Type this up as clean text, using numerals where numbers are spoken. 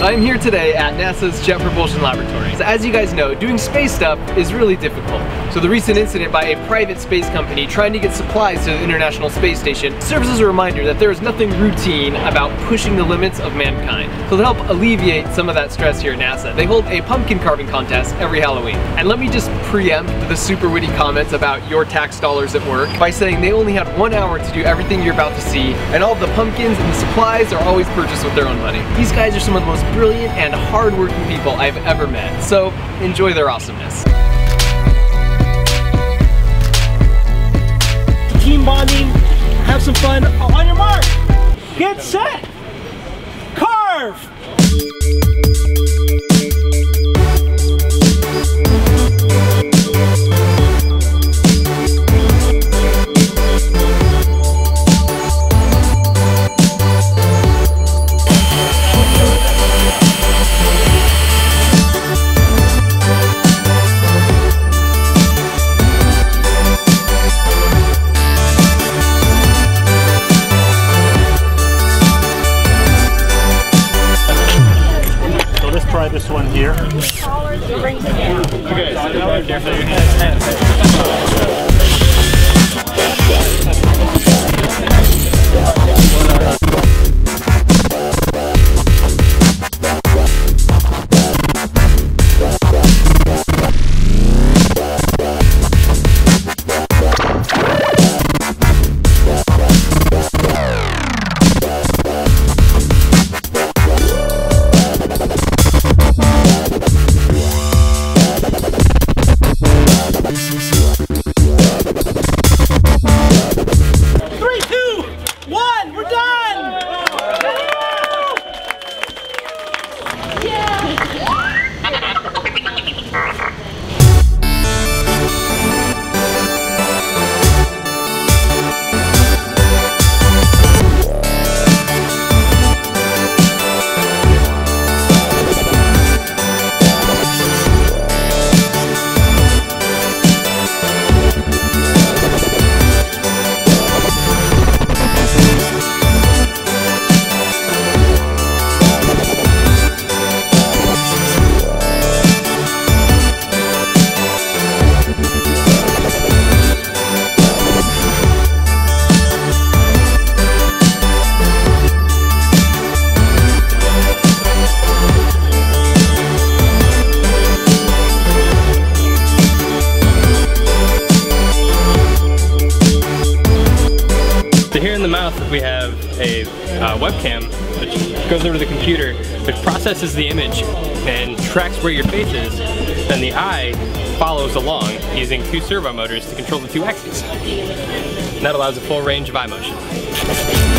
I'm here today at NASA's Jet Propulsion Laboratory. So as you guys know, doing space stuff is really difficult. So the recent incident by a private space company trying to get supplies to the International Space Station serves as a reminder that there is nothing routine about pushing the limits of mankind. So to help alleviate some of that stress here at NASA, they hold a pumpkin carving contest every Halloween. And let me just preempt the super witty comments about your tax dollars at work by saying they only had 1 hour to do everything you're about to see, and all of the pumpkins and the supplies are always purchased with their own money. These guys are some of the most brilliant and hardworking people I've ever met, so enjoy their awesomeness. Team bonding, have some fun. On your mark, get set, carve! This one here. Okay, so now here in the mouth, we have a webcam, which goes over to the computer, which processes the image and tracks where your face is. Then the eye follows along using two servo motors to control the two axes. And that allows a full range of eye motion.